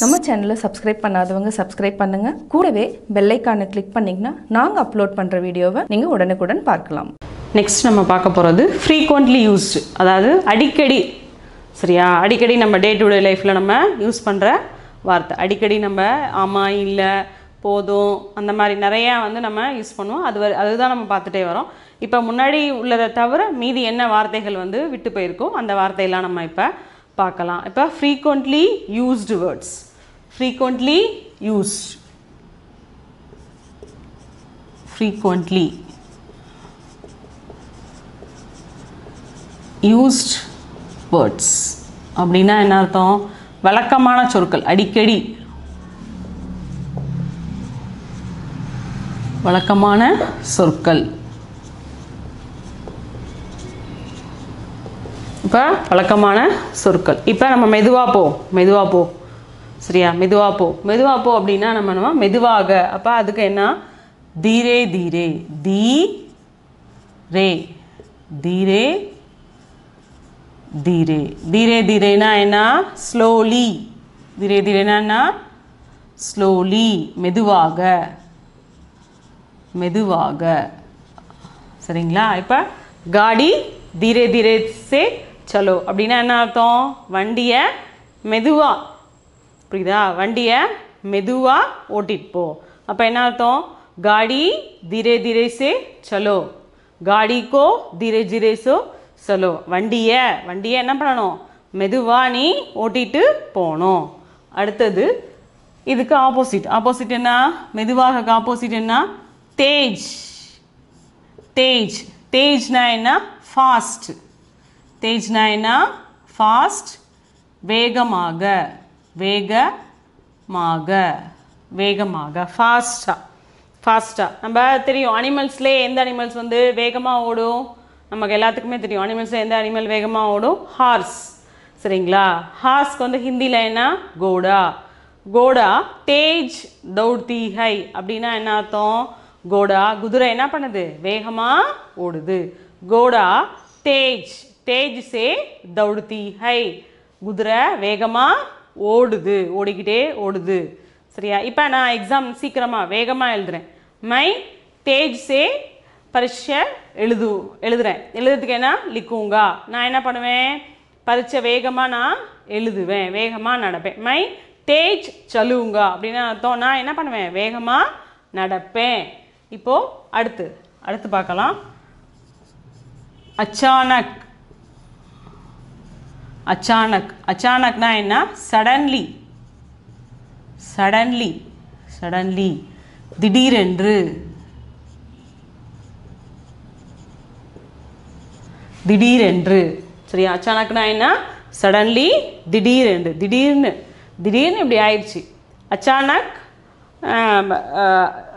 நம்ம சேனலை சப்ஸ்கிரைப் பண்ணாதவங்க சப்ஸ்கிரைப் பண்ணுங்க, கூடவே பெல் ஐகானை கிளிக் பண்ணீங்கன்னா நாங்க அப்லோட் பண்ற வீடியோவை நீங்க உடனுக்குடன் பார்க்கலாம்। நெக்ஸ்ட் நம்ம பார்க்க போறது frequently used, அதாவது அடிக்கடி, சரியா? அடிக்கடி நம்ம டே டு டே லைஃப்ல நம்ம யூஸ் பண்ற வார்த்தை। அடிக்கடி நம்ம ஆமா, இல்ல, போதும், அந்த மாதிரி நிறைய வந்து நம்ம யூஸ் பண்ணுவோம்। அதுதான் நம்ம பார்த்துட்டே வரோம்। இப்போ முன்னாடி உள்ளதை தவிர மீதி என்ன வார்த்தைகள் வந்து விட்டு போயிருக்கோம், அந்த வார்த்தையெல்லாம் நம்ம இப்போ பார்க்கலாம்। இப்போ frequently used words, frequently used, frequently used words அப்படின்னா என்ன அர்த்தம்? வழக்கமான சொற்கள், அடிக்கடி வழக்கமான சொற்கள்। இப்போ வழக்கமான சொற்கள்। இப்போ நம்ம மெதுவாக போ, மெதுவாக போ, சரியா? மெதுவாக போ, மெதுவாக போ அப்படின்னா நம்ம மெதுவாக। அப்போ அதுக்கு என்ன? தீரே தீரே, தீ ரே, தீரே தீரே, தீரே தீரேனா என்ன? ஸ்லோலி, தீரே தீரேனா என்ன? ஸ்லோலி, மெதுவாக மெதுவாக, சரிங்களா? இப்போ காடி தீரே தீரே சே சலோ அப்படின்னா என்ன அர்த்தம்? வண்டியை மெதுவாக, புரியுதா? வண்டியை மெதுவாக ஓட்டிட்டு போ। அப்போ என்ன அர்த்தம்? காடி தீரே தீரே சே சலோ, காடிக்கோ தீரே தீரே சோ சலோ, வண்டியை வண்டியை என்ன பண்ணணும்? மெதுவாக நீ ஓட்டிட்டு போகணும்। அடுத்தது இதுக்கு ஆப்போசிட், ஆப்போசிட் என்ன? மெதுவாக ஆப்போசிட் என்ன? तेज, तेज, तेज ना है ना फास्ट, तेज ना है ना फास्ट, वेगमाग वेगमाग वेगमाग, फास्टा फास्टा। நம்ம தெரியும் அனிமல்ஸ்ல எந்த அனிமல்ஸ் வந்து வேகமா ஓடும்? நமக்கு எல்லாத்துக்குமே தெரியும் அனிமல்ஸ்ல எந்த அனிமல் வேகமா ஓடும்? ஹார்ஸ், சரிங்களா? ஹார்ஸ்க்கு வந்து ஹிந்தில என்ன? கோடா, கோடா। तेज दौड़ती है அப்படினா என்ன அர்த்தம்? கோடா குதிரை என்ன பண்ணுது? வேகமாக ஓடுது। கோடா தேஜ், தேஜ் சே தௌடுத்தி ஹை, குதிரை வேகமாக ஓடுது, ஓடிக்கிட்டே ஓடுது, சரியா? இப்போ நான் எக்ஸாம் சீக்கிரமாக வேகமாக எழுதுறேன், மை தேஜ் சே பரீட்சை எழுதுறேன்। எழுதுறதுக்கு என்ன? லிக்குங்கா, நான் என்ன பண்ணுவேன்? பரீட்சை வேகமாக நான் எழுதுவேன், வேகமாக நடப்பேன்। மை தேஜ் சலுங்கா அப்படின்னா அர்த்தம் நான் என்ன பண்ணுவேன்? வேகமாக நடப்பேன்। இப்போ அடுத்து அடுத்து பார்க்கலாம்। அச்சானக், அச்சானக், அச்சானக்னா என்ன? சடன்லி சடன்லி சடன்லி, திடீரென்று திடீரென்று, சரியா? அச்சானக்னா என்ன? சடன்லி திடீரென்று, திடீர்னு திடீர்னு இப்படி ஆயிடுச்சு। அச்சானக்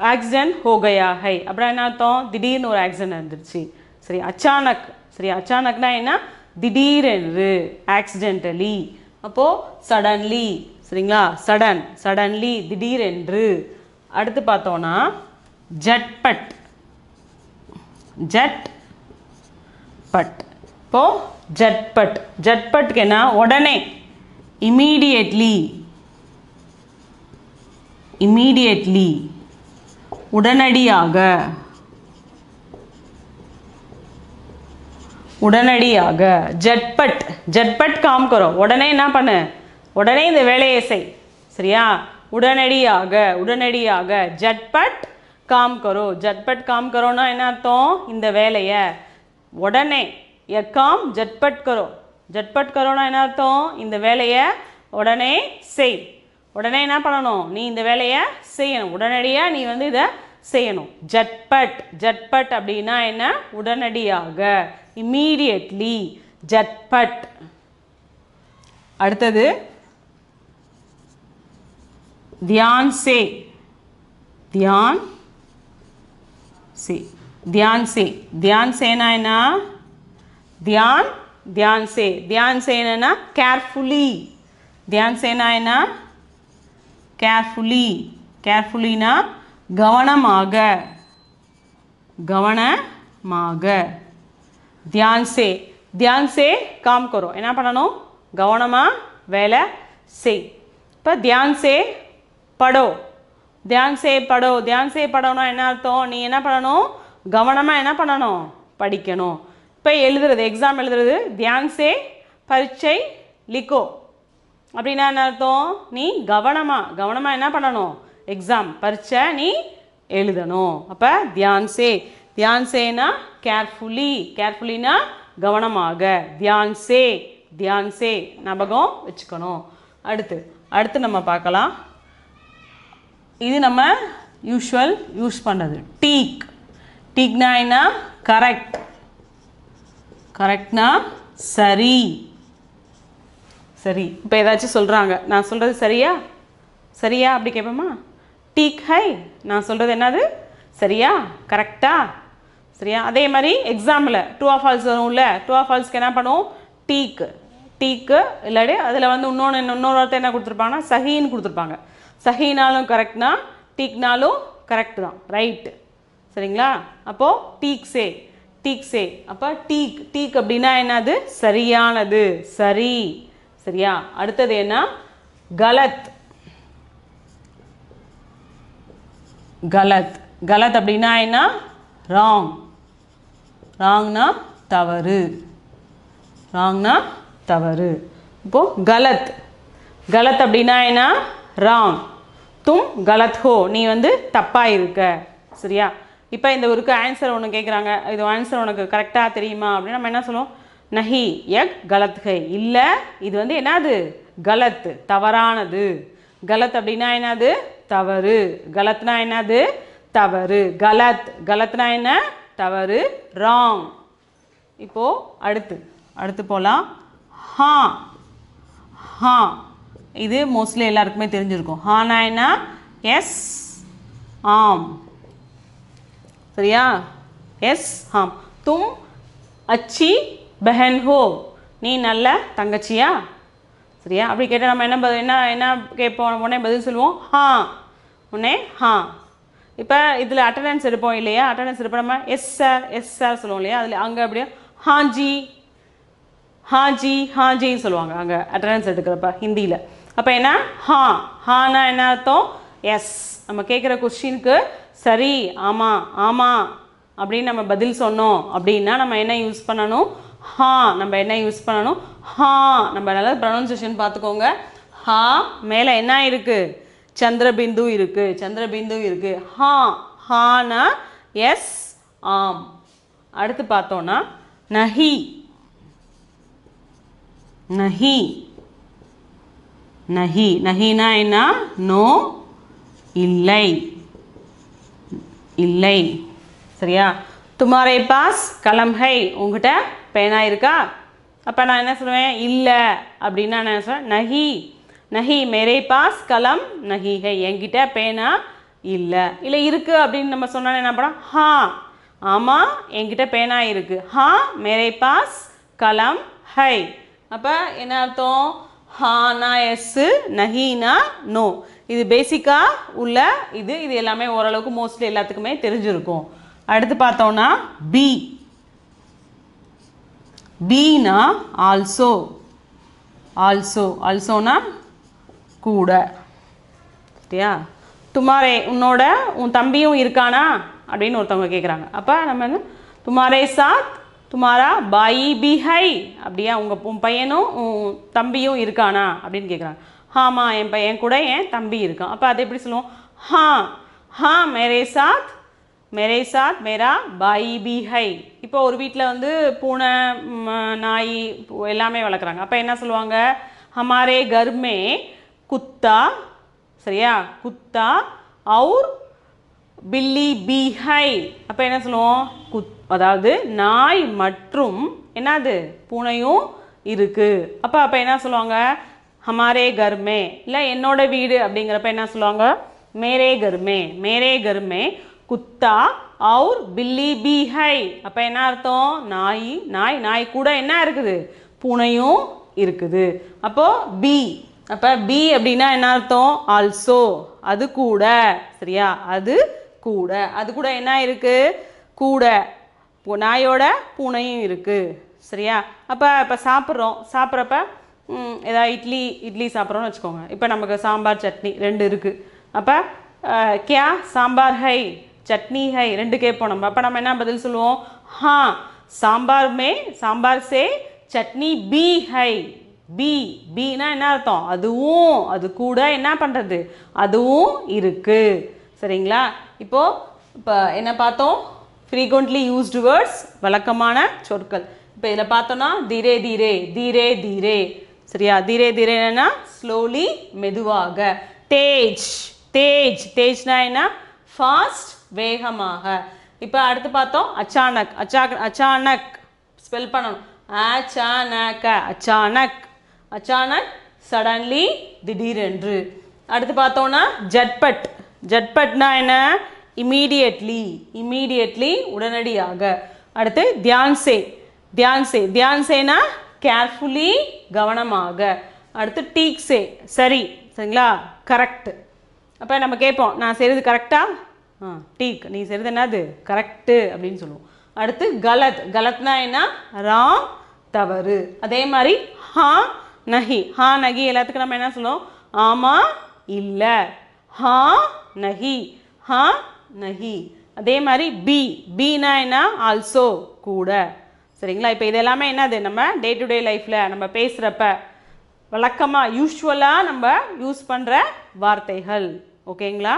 ஆக்சிடென்ட் ஹோகயா ஹை அப்புறம் என்ன அர்த்தம்? திடீர்னு ஒரு ஆக்சிடென்ட் வந்துடுச்சு, சரி? அச்சானக், சரி? அச்சானக்னா என்ன? திடீரென்று, ஆக்சிடென்டலி, அப்போது சடன்லி, சரிங்களா? சடன் சடன்லி, திடீரென்று। அடுத்து பார்த்தோன்னா ஜட்பட், ஜட் பட், இப்போது ஜட்பட், ஜட்பட்க்கு என்ன? உடனே, இமீடியட்லி இமீடியட்லி, உடனடியாக உடனடியாக, ஜட்பட் ஜட்பட் காம் கரோ, உடனே என்ன பண்ணு? உடனே இந்த வேலையை செய், சரியா? உடனடியாக உடனடியாக, ஜட்பட் காம் கரோ, ஜட்பட் காம் கரோன்னா என்ன அர்த்தம்? இந்த வேலையை உடனே, எக்காம் ஜட்பட் கரோ, ஜட்பட் கரோனா என்ன அர்த்தம்? இந்த வேலையை உடனே செய், உடனே என்ன பண்ணணும்? நீ இந்த வேலையை செய்யணும், உடனடியாக நீ வந்து இதை செய்யணும்। ஜட்பட் ஜட்பட் அப்படின்னா என்ன? உடனடியாக, இம்மீடியட்லி, ஜட்பட்। அடுத்தது தியான் சே, தியான் சே தியான் சே, தியான் சேனா என்ன? தியான் தியான் சே, தியான் சேனா கேர்ஃபுல்லி, தியான் சேனா என்ன? கேர்ஃபுல்லி, கேர்ஃபுல்லினா கவனமாக கவனமாக, தியான் சே ध्यान से काम करो एना पढ़नो गवनमा वेला से पर ध्यान से पढ़ो ना एना अर्थम नहीं एना पढ़नो गवनमा एना पढ़नो पढ़िक्कनो पे एलुदुरदु एग्जाम एलुदुरदु ध्यान से परीक्षै लिखो அப்படினா என்ன அர்த்தம் நீ கவனமா கவனமா என்ன பண்ணணும் எக்ஸாம் பரீட்சை நீ எழுதணும் அப்ப ध्यान सेனா கேர்ஃபுல்லி கேர்ஃபுல்லினா கவனமாக ध्यान से ஞாபகம் வெச்சுக்கணும் அடுத்து நம்ம பார்க்கலாம் இது நம்ம யூசுவல் யூஸ் பண்றது டீக் டீக்னா என்ன கரெக்ட் கரெக்ட்னா சரி सरी इप्पो सोल्रांग ना सोल्रदु सरिया सरिया अप्पडी केप्पोमा ठीक है ना सोल्रदु एन्नादु सरिया करेक्टा सरिया अदे मारी एग्जाम ला ट्रू और फाल्स वरुमल्ल ट्रू और फाल्स क एना पण्णुम ठीक ठीक इल्लाडे अदुला वंदु इन्नोरु वार्त्तै एना कुडुत्तिरुपांगा सहीनु कुडुत्तिरुपांगा सहीनालुम करेक्टना ठीकनालुम करेक्ट दान राइट सरिंगला अप्पो ठीक से अप्प ठीक ठीक अप्पडीना एन्नादु सरियानदु सरी சரியா அடுத்து என்ன गलत गलत गलत அப்படினா என்ன wrong wrongனா தவறு இப்போ गलत गलत அப்படினா என்ன wrong तुम गलत हो நீ வந்து தப்பா இருக்க சரியா இப்போ இந்த ஒருக்கு ஆன்சர் ஒன்னு கேக்குறாங்க இது ஆன்சர் உனக்கு கரெக்ட்டா தெரியுமா அப்படினா நம்ம என்ன சொல்றோம் नहीं यह गलत है इल्ला इदु वंदु एनादु गलत तवरानदु गलत अप्पडिना एनादु तवरु गलतना एनादु तवरु गलत गलतना एना तवरु wrong इप्पो अडुत्तु पोलाम हाँ हाँ इदु मोस्टली एल्लारुक्कुमे थेरिंजिरुक्कुम हाँ ना एना yes आम सरिया yes हाँ तुम अच्छी बहन हो நீ நல்ல தங்கச்சியா சரியா அப்படி கேட்டா நம்ம என்ன என்ன என்ன கேட்போம் உடனே பதில் சொல்வோம் हां உடனே हां இப்போ இதுல அட்டெண்டன்ஸ் எடுப்போம் இல்லையா அட்டெண்டன்ஸ் எடுப்ப நம்ம எஸ் சார் சொல்வோம் இல்லையா அதுல அங்க அப்படியே हां जी சொல்வாங்க அங்க அட்டெண்டன்ஸ் எடுக்கறப்ப ஹிந்தில அப்ப என்ன हां हाனா என்ன அர்த்தம் எஸ் நம்ம கேக்குற क्वेश्चनக்கு சரி ஆமா ஆமா அப்படி நம்ம பதில் சொன்னோம் அப்படினா நம்ம என்ன யூஸ் பண்ணனும் हाँ नम्बर एना यूस पड़नों हाँ नम्बर नाला प्रोनाउंसिएशन पातुकोंगा हाँ मेला एना इरुक्कु चंद्रबिंदु इरुक्कु हाँ हाँ ना यस आम अडुत्तु पातोना नहीं नहीं नहीं नहीं ना एना नो इल्लै इल्लै सरिया तुम्हारे पास कलम है उंगटा पेना इरुक्का अप्प ना एना सोल्वेन इल्ला अप्पडिना ना सोल्वेन नहीं नहीं मेरे पास कलम नहीं है एंगिटा पेना इल्ला इल्ला इरुक्कु अप्पडिनु नम्म सोन्ना एना पड़ा हाँ आमा एंगिटा पेना इरुक्कु हाँ मेरे पास कलम है अप्प एना अर्थम हाँ ना yes नहीं ना no इदु बेसिका उल्ल इदु इदु एल्लामे ओरलुक्कु मोस्टली एल्लात्तुक्कुमे थेरिंजिरुक्कुम அடுத்து பார்த்தோம்னா बी बीना आल्सो आल्सो आल्सोना கூட சரியா तुम्हारे உன்னோட உன் தம்பியும் இருக்கானா அப்படினு ஒருத்தவங்க கேக்குறாங்க அப்ப நம்ம என்ன तुम्हारे साथ तुम्हारा भाई भी है அப்படியே உங்க பையனும் தம்பியும் இருக்கானா அப்படினு கேக்குறாங்க हां என் பையன் கூட என் தம்பி இருக்கான் அப்ப அது எப்படி சொல்லுவோம் हां हां मेरे साथ मेरा भाई भी है இப்போ ஒரு வீட்ல வந்து பூனை நாய் எல்லாமே வளக்குறாங்க அப்ப என்ன சொல்வாங்க हमारे घर में कुत्ता சரியா कुत्ता और बिल्ली भी है அப்ப என்ன சொல்வோம் அதாவது நாய் மற்றும் என்னது பூனையும் இருக்கு அப்ப என்ன சொல்வாங்க हमारे घर में இல்ல என்னோட வீடு அப்படிங்கறப்ப என்ன சொல்வாங்க मेरे घर में कुत्ता और बिल्ली भी है அப்ப என்ன அர்த்தம் நாய் நாய் நாய் கூட என்ன இருக்குது பூனையும் இருக்குது அப்போ பி அப்படினா என்ன அர்த்தம் ஆல்சோ அது கூட சரியா அது கூட என்ன இருக்கு கூட நாயோட பூனையும் இருக்கு சரியா. அப்போ சாப்பிட்றோம், சாப்பிட்றப்ப ஏதாவது இட்லி இட்லி சாப்பிட்றோன்னு வச்சுக்கோங்க. இப்போ நமக்கு சாம்பார் சட்னி ரெண்டு இருக்குது. அப்போ கியா சாம்பார் ஹை சட்னி ஹை ரெண்டு கேட்போம் நம்ம. அப்போ நம்ம என்ன பதில் சொல்லுவோம்? ஹா சாம்பார் மே சாம்பார் சே சட்னி பி ஹை. பி பீனா என்ன அர்த்தம்? அதுவும் அது கூட என்ன பண்ணுறது, அதுவும் இருக்குது. சரிங்களா. இப்போ என்ன பார்த்தோம்? ஃப்ரீக்வெண்ட்லி யூஸ்டு வேர்ட்ஸ் வழக்கமான சொற்கள். இப்போ இதில் பார்த்தோன்னா தீரே தீரே தீரே தீரே சரியா. தீரே தீரே என்னன்னா ஸ்லோலி மெதுவாக. தேஜ் தேஜ் தேஜ்னா என்ன? ஃபாஸ்ட் வேகமாக. இப்போ அடுத்து பார்த்தோம் அச்சானக். அச்சானக் ஸ்பெல் பண்ணணும். அச்சானக அச்சானக் அச்சானக் சடன்லி திடீரென்று. அடுத்து பார்த்தோன்னா ஜட்பட். ஜட்பட்னா என்ன? இமீடியட்லி இமீடியட்லி உடனடியாக. அடுத்து தியான்சே தியான்சே தியான்சேனா கேர்ஃபுல்லி கவனமாக. அடுத்து டீக்ஸே சரி. சரிங்களா, கரெக்ட். அப்போ நம்ம கேட்போம் நான் செய்கிறது கரெக்டாக? ஆ டீக் நீ செய்கிறது என்னது கரெக்டு அப்படின்னு சொல்லுவோம். அடுத்து கலத். கலத்னா என்ன? ராங் தவறு. அதே மாதிரி ஹா நஹி ஹா நஹி எல்லாத்துக்கும் நம்ம என்ன சொல்லுவோம்? ஆமாம் இல்லை ஹா நஹி ஹா நஹி. அதே மாதிரி பி பீனா என்ன? ஆல்சோ கூட. சரிங்களா. இப்போ இது எல்லாமே என்னது நம்ம டே டு டே லைஃப்பில் நம்ம பேசுகிறப்ப வழக்கமாக யூஸ்வலாக நம்ம யூஸ் பண்ணுற வார்த்தைகள். ஓகேங்களா.